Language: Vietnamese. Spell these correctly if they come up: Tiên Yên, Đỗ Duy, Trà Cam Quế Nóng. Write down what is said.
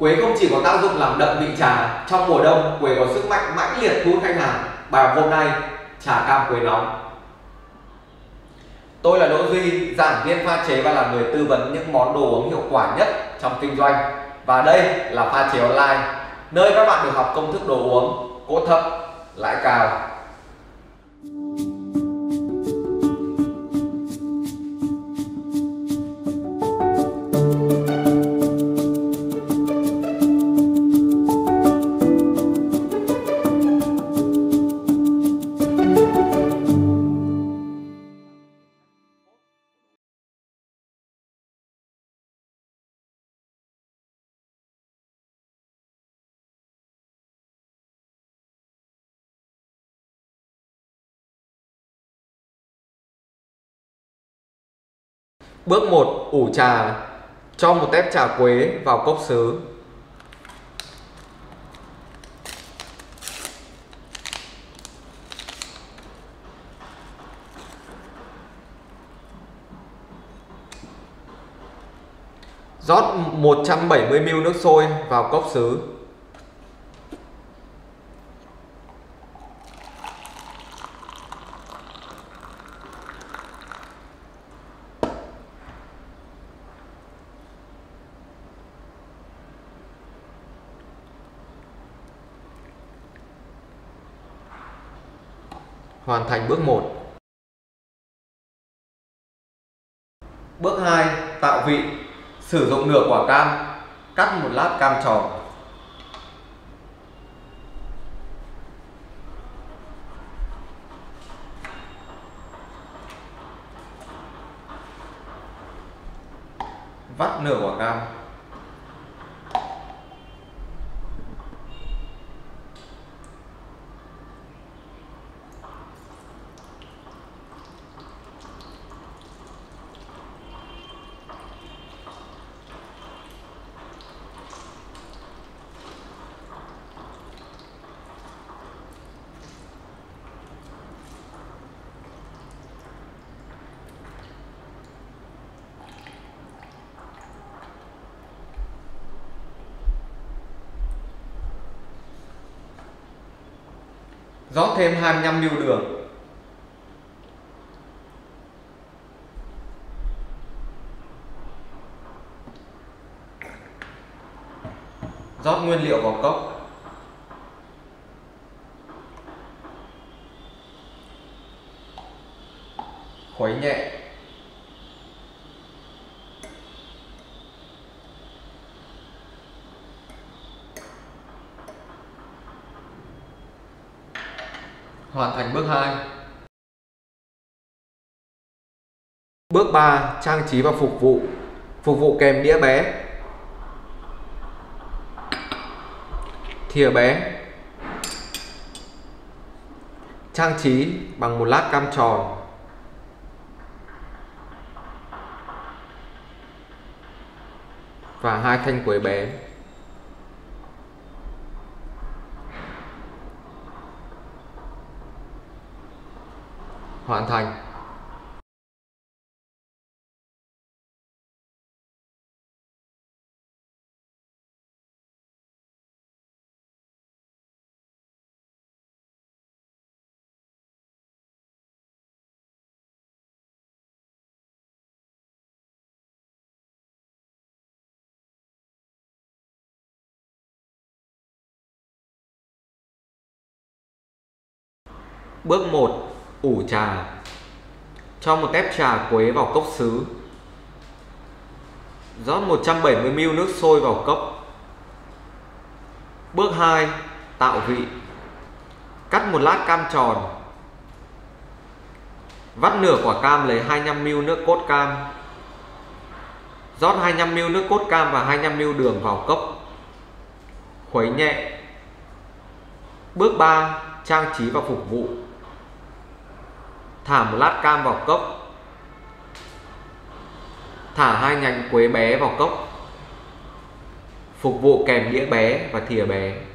Quế không chỉ có tác dụng làm đậm vị trà, trong mùa đông quế có sức mạnh mãnh liệt thu hút khách hàng. Bài học hôm nay, trà cam quế nóng. Tôi là Đỗ Duy, giảng viên pha chế và là người tư vấn những món đồ uống hiệu quả nhất trong kinh doanh. Và đây là pha chế online, nơi các bạn được học công thức đồ uống, cốt thấp, lãi cao. Bước 1. Ủ trà. Cho một tép trà quế vào cốc sứ. Rót 170 ml nước sôi vào cốc sứ. Hoàn thành bước 1. Bước 2. Tạo vị. Sử dụng nửa quả cam, cắt một lát cam tròn. Vắt nửa quả cam. Rót thêm 25 ml đường. Rót nguyên liệu vào cốc. Khuấy nhẹ. Hoàn thành bước 2. Bước 3. Trang trí và phục vụ. Phục vụ kèm đĩa bé, thìa bé. Trang trí bằng một lát cam tròn. Và 2 thanh quế bé. Hoàn thành. Bước 1. Ủ trà. Cho một tép trà quế vào cốc sứ. Rót 170 ml nước sôi vào cốc. Bước 2. Tạo vị. Cắt một lát cam tròn. Vắt nửa quả cam lấy 25 ml nước cốt cam. Rót 25 ml nước cốt cam và 25 ml đường vào cốc. Khuấy nhẹ. Bước 3. Trang trí và phục vụ. Thả một lát cam vào cốc. Thả 2 nhánh quế bé vào cốc. Phục vụ kèm đĩa bé và thìa bé.